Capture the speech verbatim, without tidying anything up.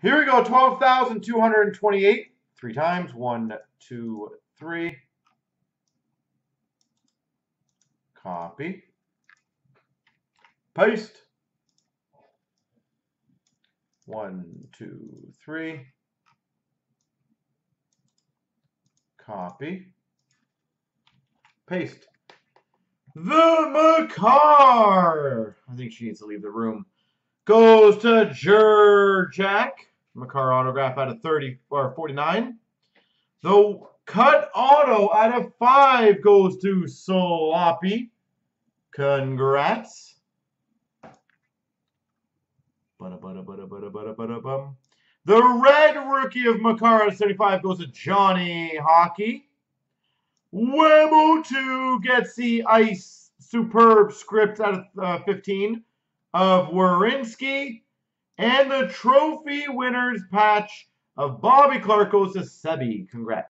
Here we go, twelve thousand two hundred twenty-eight. Three times, one, two, three. Copy. Paste. One, two, three. Copy. Paste. The Makar! I think she needs to leave the room. Goes to Jurjak. Makar autograph out of thirty or forty-nine. The cut auto out of five goes to Sloppy. Congrats. Bada, bada, bada, bada, bada, bada, bum. The red rookie of Makar out of seventy-five goes to Johnny Hockey. Wemo two gets the ice superb script out of uh, fifteen of Werenski. And the trophy winners patch of Bobby Clark goes to Sebi. Congrats.